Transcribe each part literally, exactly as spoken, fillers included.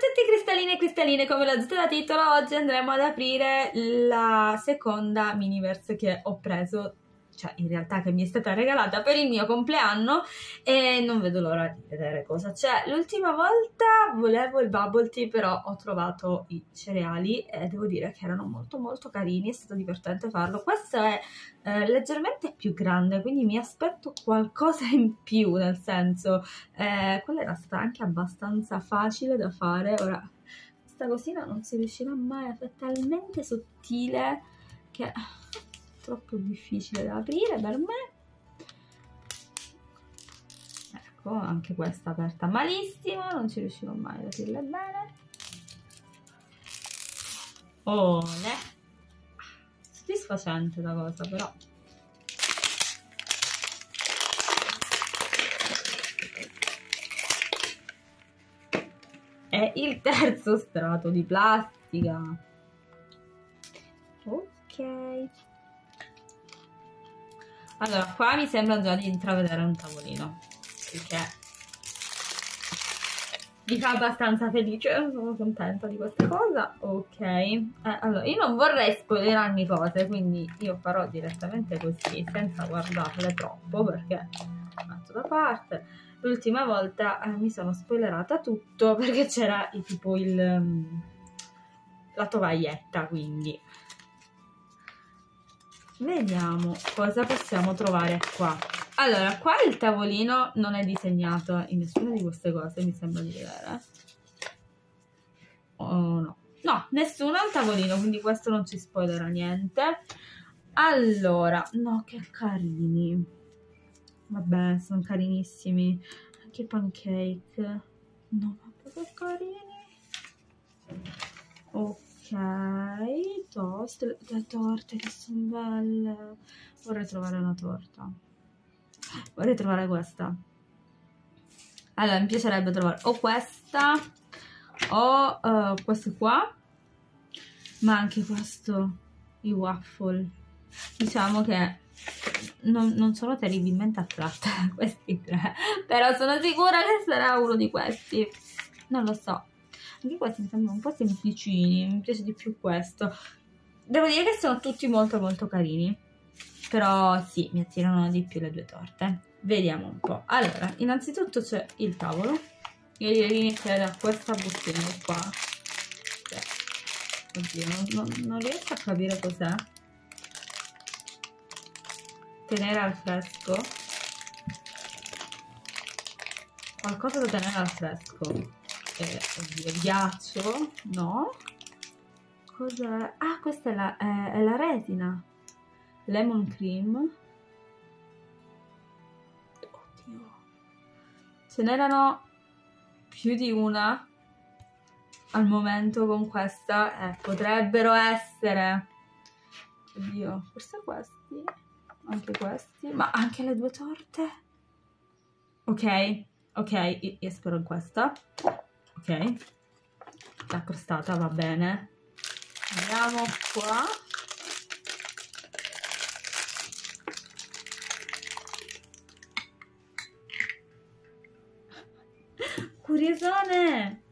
tutti cristallini e cristalline, come l'ho detto da titolo, oggi andremo ad aprire la seconda Mini Verse che ho preso, cioè in realtà che mi è stata regalata per il mio compleanno, e non vedo l'ora di vedere cosa c'è. L'ultima volta volevo il bubble tea, però ho trovato i cereali e devo dire che erano molto molto carini, è stato divertente farlo. Questo è eh, leggermente più grande, quindi mi aspetto qualcosa in più, nel senso eh, quella era stata anche abbastanza facile da fare. Ora questa cosina non si riuscirà mai, è talmente sottile che... troppo difficile da aprire per me. Ecco, anche questa aperta malissimo, non ci riuscirò mai ad aprirla bene. Oh, soddisfacente la cosa, però è il terzo strato di plastica. Ok, allora, qua mi sembra già di intravedere un tavolino, perché mi fa abbastanza felice, sono contenta di questa cosa. Ok, eh, allora, io non vorrei spoilerarmi cose, quindi io farò direttamente così, senza guardarle troppo, perché le metto da parte. L'ultima volta eh, mi sono spoilerata tutto, perché c'era tipo il, la tovaglietta, quindi... Vediamo cosa possiamo trovare qua. Allora, qua il tavolino non è disegnato in nessuna di queste cose, mi sembra di vedere. Oh no. No, nessuno ha il tavolino, quindi questo non ci spoilerà niente. Allora, no, che carini. Vabbè, sono carinissimi. Anche i pancake. No, vabbè, che carini. Ok. Ok, toast, le torte che sono belle. Vorrei trovare una torta. Vorrei trovare questa. Allora, mi piacerebbe trovare o questa o uh, questo qua, ma anche questo, i waffle. Diciamo che non, non sono terribilmente attratta da questi tre, però sono sicura che sarà uno di questi. Non lo so. Anche questi mi sembrano un po' semplicini, mi piace di più questo. Devo dire che sono tutti molto molto carini, però sì, mi attirano di più le due torte. Vediamo un po'. Allora, innanzitutto c'è il tavolo. Io direi iniziare da questa bustina qua. Oddio, non, non, non riesco a capire cos'è. Tenere al fresco. Qualcosa da tenere al fresco. Oddio, ghiaccio? No? Cos'è? Ah, questa è la, è, è la resina. Lemon cream. Oddio. Ce n'erano più di una al momento con questa. Eh, potrebbero essere. Oddio, forse questi. Anche questi. Ma anche le due torte? Ok, ok, io, io spero in questa. Ok, la crostata va bene. Andiamo qua. Curiosone!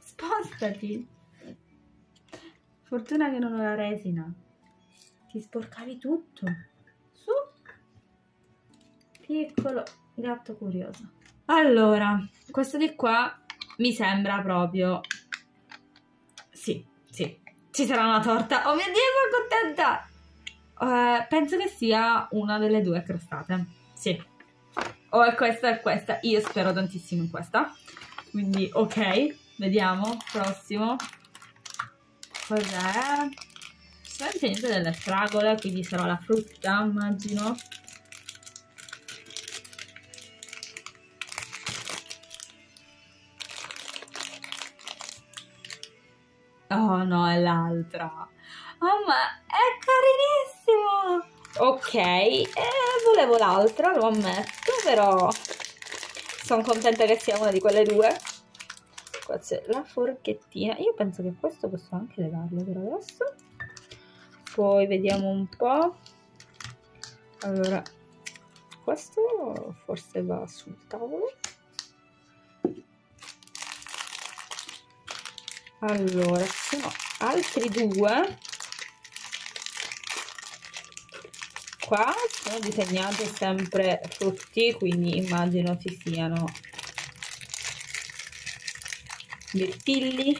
Spostati! Fortuna che non ho la resina. Ti sporcavi tutto. Su! Piccolo gatto curioso. Allora, questo di qua... mi sembra proprio... Sì, sì, ci sarà una torta. Oh mio Dio, sono contenta! Uh, penso che sia una delle due crostate. Sì. O è questa o è questa. Io spero tantissimo in questa. Quindi, ok. Vediamo. Prossimo. Cos'è? Sono niente delle fragole, quindi sarà la frutta, immagino. Oh no, è l'altra. Oh, ma è carinissimo. Ok, eh, volevo l'altra, lo ammetto, però sono contenta che sia una di quelle due. Qua c'è la forchettina. Io penso che questo posso anche levarlo per adesso. Poi vediamo un po'. Allora, questo forse va sul tavolo. Allora, ci sono altri due qua, sono disegnati sempre frutti, quindi immagino ci siano mirtilli,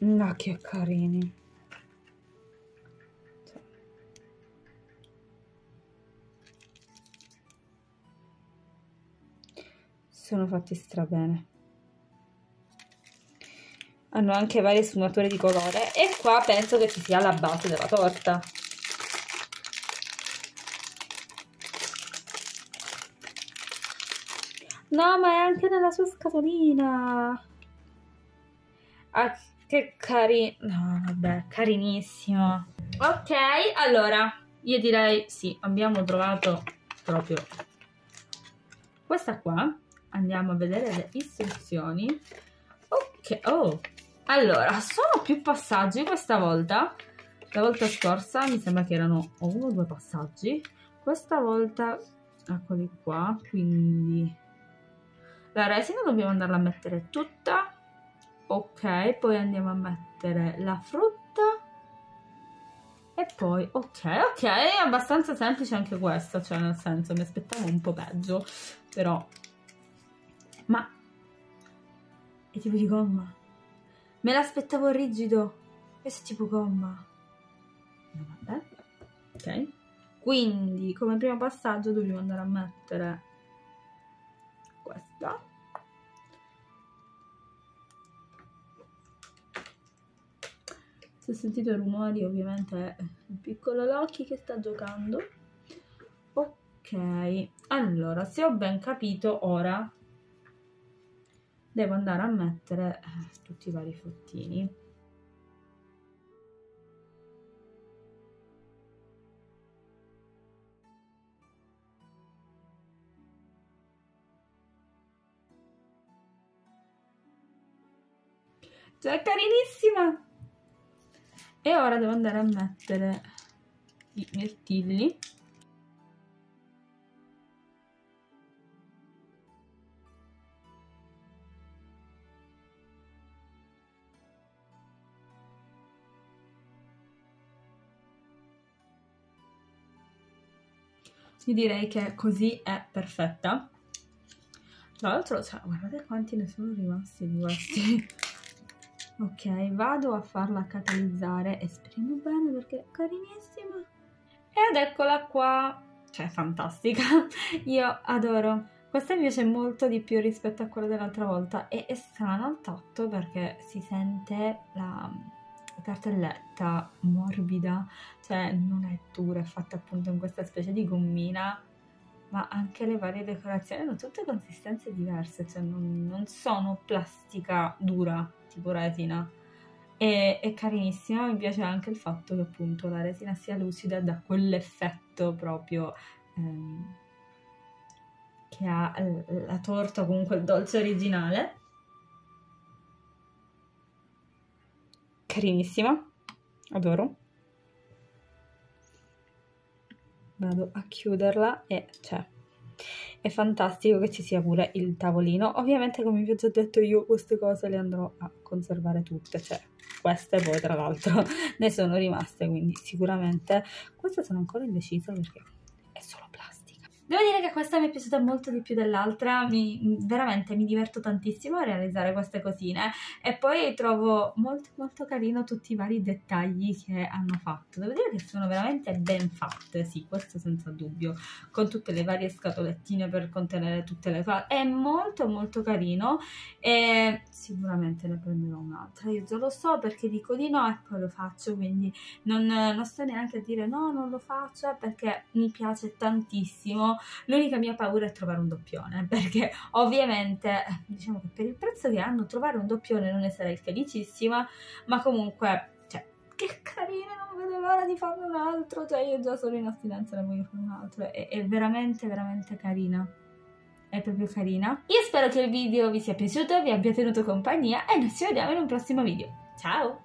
ma che carini. Sono fatti strabene, hanno anche varie sfumature di colore e qua penso che ci sia la base della torta. No, ma è anche nella sua scatolina. Ah, che carino. No, vabbè, carinissimo. Ok, allora io direi sì, abbiamo trovato proprio questa qua. Andiamo a vedere le istruzioni. Ok, oh, allora sono più passaggi questa volta. La volta scorsa mi sembra che erano uno o due passaggi, questa volta eccoli qua. Quindi la resina dobbiamo andarla a mettere tutta. Ok, poi andiamo a mettere la frutta e poi ok, ok, è abbastanza semplice anche questa, cioè nel senso mi aspettavo un po' peggio, però ma è tipo di gomma, me l'aspettavo rigido, questo è tipo gomma. No, vabbè. Ok, quindi come primo passaggio dobbiamo andare a mettere questa se ho sentito i rumori, ovviamente è il piccolo Loki che sta giocando. Ok, allora se ho ben capito ora devo andare a mettere tutti i vari fruttini. Cioè, carinissima! E ora devo andare a mettere i mirtilli. Io direi che così è perfetta. Tra l'altro, cioè, guardate quanti ne sono rimasti di questi. Ok, vado a farla catalizzare e speriamo bene perché è carinissima. Ed eccola qua, cioè fantastica, io adoro. Questa mi piace molto di più rispetto a quella dell'altra volta e è strana al tatto perché si sente la cartelletta morbida, cioè non è dura, è fatta appunto in questa specie di gommina, ma anche le varie decorazioni hanno tutte consistenze diverse, cioè non, non sono plastica dura tipo resina. E, è carinissima, mi piace anche il fatto che appunto la resina sia lucida, da quell'effetto proprio ehm, che ha la torta o comunque il dolce originale. Carinissima, adoro. Vado a chiuderla e c'è. È fantastico che ci sia pure il tavolino. Ovviamente, come vi ho già detto io, queste cose le andrò a conservare tutte, cioè queste poi tra l'altro ne sono rimaste, quindi sicuramente queste sono ancora indecisa perché è solo plastica. Devo dire che questa mi è piaciuta molto di più dell'altra, mi, veramente mi diverto tantissimo a realizzare queste cosine e poi trovo molto molto carino tutti i vari dettagli che hanno fatto. Devo dire che sono veramente ben fatte, sì, questo senza dubbio, con tutte le varie scatolettine per contenere tutte le cose, è molto molto carino e sicuramente ne prenderò un'altra. Io già lo so perché dico di no e poi lo faccio, quindi non, non sto neanche a dire no, non lo faccio perché mi piace tantissimo. L'unica mia paura è trovare un doppione, perché ovviamente diciamo che per il prezzo che hanno trovare un doppione non ne sarei felicissima, ma comunque cioè, che carino, non vedo l'ora di farne un altro, cioè io già sono in astinenza, ne voglio fare un altro, è, è veramente veramente carina, è proprio carina. Io spero che il video vi sia piaciuto, vi abbia tenuto compagnia e noi ci vediamo in un prossimo video. Ciao!